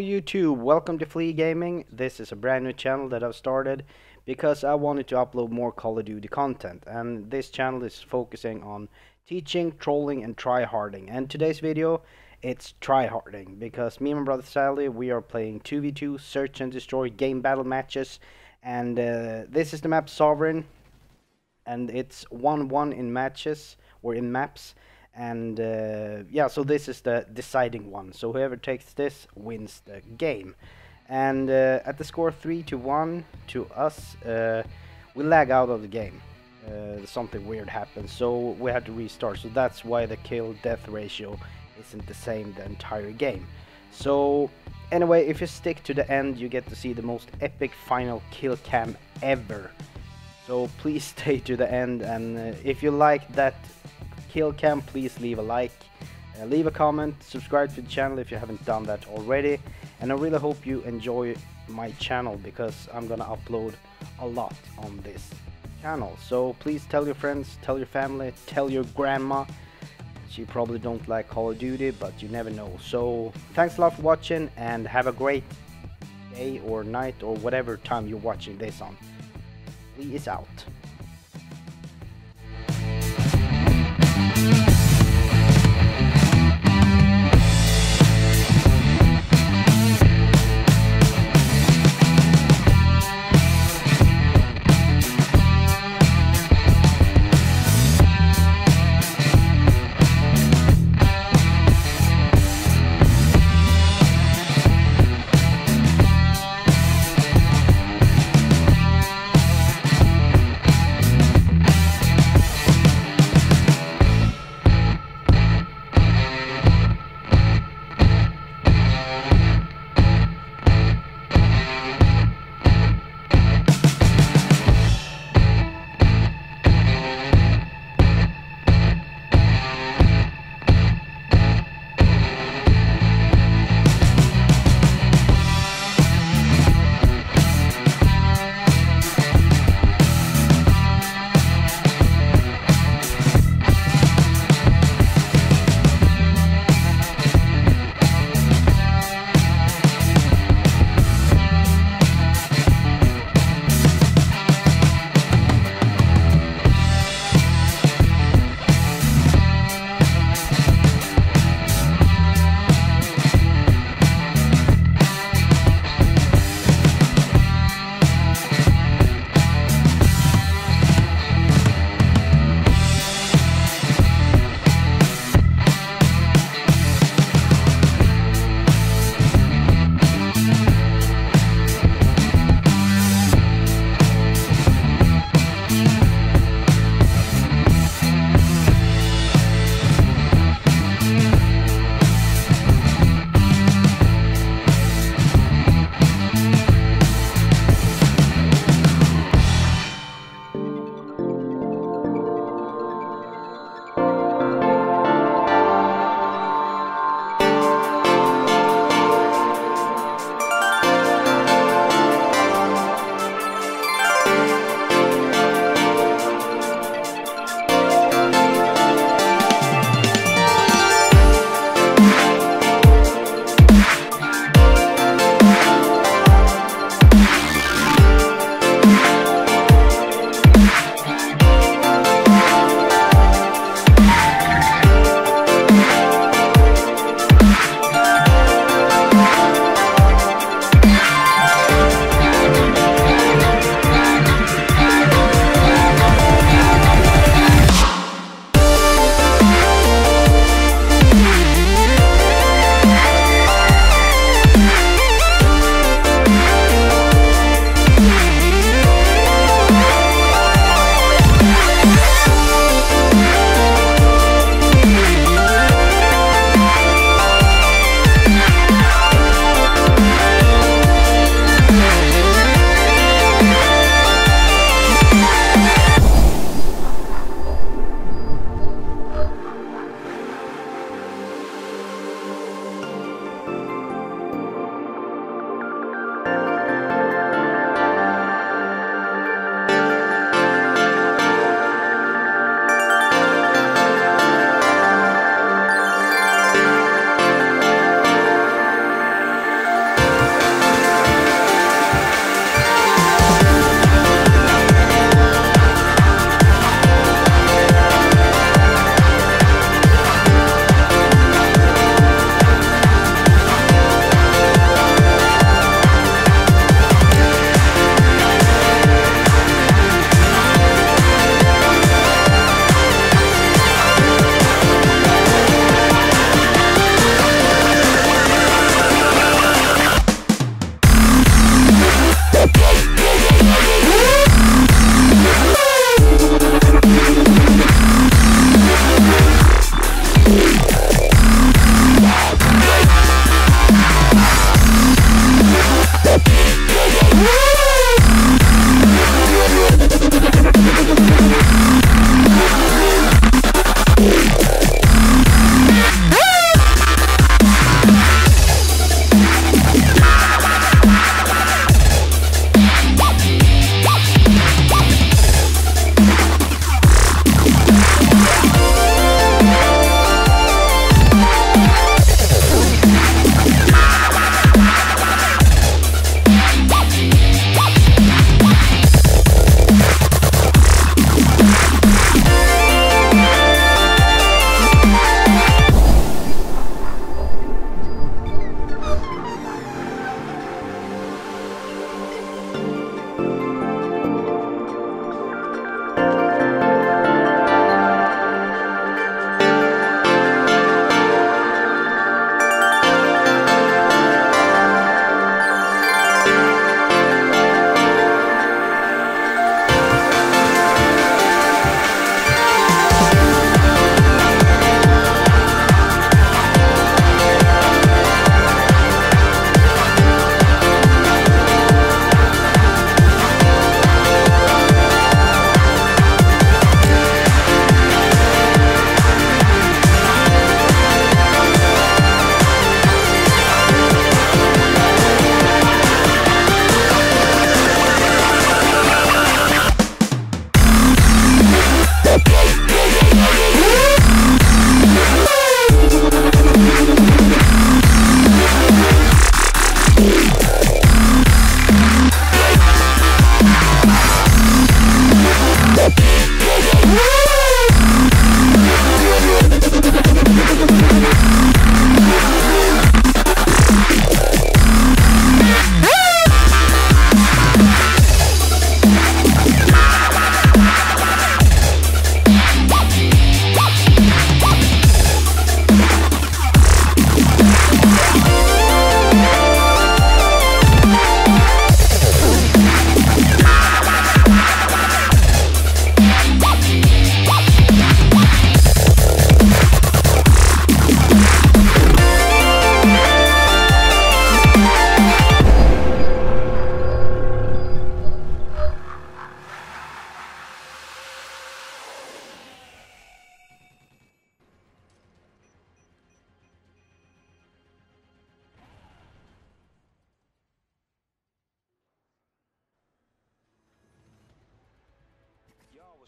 Hello YouTube, welcome to Flea Gaming. This is a brand new channel that I've started because I wanted to upload more Call of Duty content, and this channel is focusing on teaching, trolling and tryharding. And today's video, it's tryharding, because me and my brother Sally, we are playing 2v2 search and destroy game battle matches, and this is the map Sovereign, and it's 1-1 in matches or in maps. And yeah, so this is the deciding one, so whoever takes this wins the game. And at the score 3-1 to us, we lag out of the game. Something weird happens, so we had to restart, so that's why the kill death ratio isn't the same the entire game. So anyway, if you stick to the end, you get to see the most epic final kill cam ever, so please stay to the end. And if you like that kill cam, please leave a like, leave a comment, subscribe to the channel if you haven't done that already. And I really hope you enjoy my channel, because I'm gonna upload a lot on this channel, so please tell your friends, tell your family, tell your grandma. She probably don't like Call of Duty, but you never know. So thanks a lot for watching, and have a great day or night or whatever time you're watching this on. Flea is out.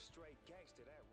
straight gangster, that